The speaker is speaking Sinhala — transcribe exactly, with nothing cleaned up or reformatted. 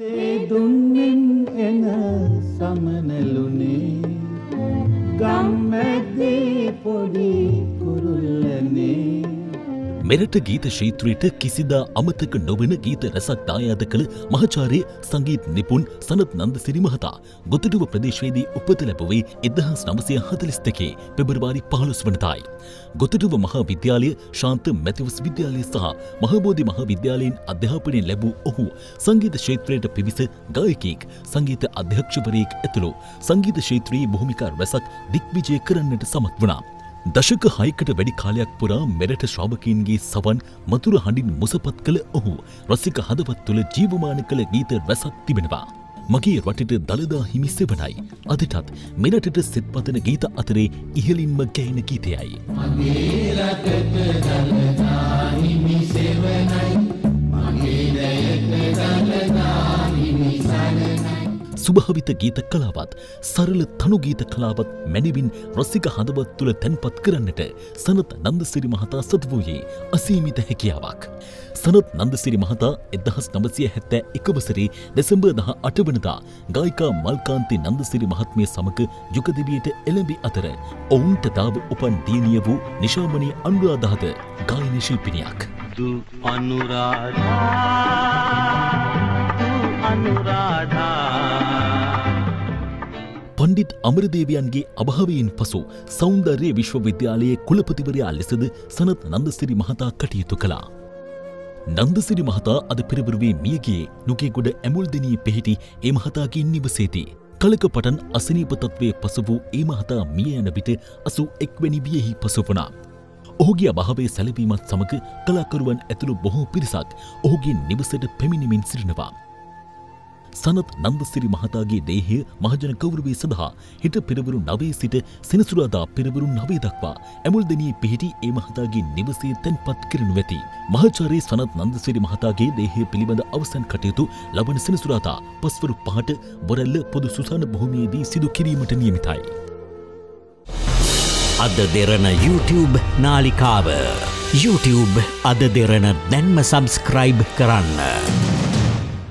De dunnin ena samanalune gammedi podi kurullane මෙරට ගීත ශීත්‍රයට කිසිදා අමතක නොවන ගීත රසක් දායාද කළ මහාචාර්ය සංගීත නිපුන් සනත් නන්දසිරි මහතා ගොතඩුව ප්‍රදේශයේදී උපත ලැබුවේ එක්දහස් නවසිය හතළිස් දෙකේ පෙබරවාරි පහළොස් වනදායි. ගොතඩුව මහා විද්‍යාලය, ශාන්ත මැතිවුස් විද්‍යාලය සහ මහබෝධි මහා විද්‍යාලයෙන් අධ්‍යාපනය ලැබූ ඔහු සංගීත ශීත්‍රයට පිවිස ගායකයෙක්, සංගීත අධ්‍යක්ෂවරයෙක් ඇතුළු සංගීත ශීත්‍රයේ භූමිකා රසක් දිග්විජය කරන්නට සමත් වුණා. දශක හයකට වැඩි කාලයක් පුරා මෙරට ශ්‍රාවකීන්ගේ සවන් මතුරු හඬින් මුසපත් කළ ඔහු රසික හදවත් තුළ ජීවමාන කළ ගීත රසක් තිබෙනවා. මගේ රටට දළදා හිමි සෙවණයි අදටත් මෙරටට සිත්පතන ගීත අතරේ ඉහළින්ම ගැයෙන ගීතයයි. මගේ රටට දළදා හිමි සෙවණයි, මගේ දයට දළදා හිමි සරණයි. සුභාවිත ගීත කලාවත් සරල තනු ගීත කලාවත් මැනවින් රසික හදවත් තුළ තැන්පත් කරන්නට සනත් නන්දසිරි මහතා සතු වූයේ අසීමිත හැකියාවක්. සනත් නන්දසිරි මහතා එක්දහස් නවසිය හැත්තෑ එක වසරේ දෙසැම්බර් දහ අට වනදා ගායිකා මල්කාන්ති නන්දසිරි මහත්මිය සමග යුගදිවියට එළඹි අතර ඔවුන්ට දාව උපන් දියණිය වූ නිශාමනී අනුරාධාද ගායන ශිල්පිනියක්. දු පණ්ඩිත් අමරදේවයන්ගේ අභාවයෙන් පසු සෞන්දර්ය විශ්වවිද්‍යාලයේ කුලපතිවරයා ලෙසද සනත් නන්දසිරි මහතා කටයුතු කළා. නන්දසිරි මහතා අද පෙරවරුවේ මියගියේ නුගේගොඩ ඇමුල්දෙණියේ පිහිටි ඒ මහතාගේ නිවසේදී. කලක පටන් අසනීප තත්වයේ පසු වූ ඒ මහතා මිය යන විට අසූ එක් වෙනි වියෙහි පසු වුණා. ඔහුගේ අභාවයේ සැලවීමත් සමග කලාකරුවන් ඇතුළු බොහෝ පිරිසක් ඔහුගේ නිවසට පැමිණෙමින් සිටිනවා. සනත් නන්දසිරි මහතාගේ දේහය මහජන ගෞරවය සඳහා හිට පෙරවරු නවයේ සිට සෙනසුරාදා පෙරවරු නවය දක්වා ඇමුල්දෙණියේ පිහිටි ඒ මහතාගේ නිවසේ තැන්පත් කරනු ඇති. මහාචාර්ය සනත් නන්දසිරි මහතාගේ දේහය පිළිබඳ අවසන් කටයුතු ලබන සෙනසුරාදා පස්වරු පහට බොරැල්ල පොදු සුසාන භූමියේදී සිදු කිරීමට නියමිතයි. අද දෙරණ YouTube නාලිකාව. YouTube අද දෙරණ දැන්ම සබ්ස්ක්‍රයිබ් කරන්න.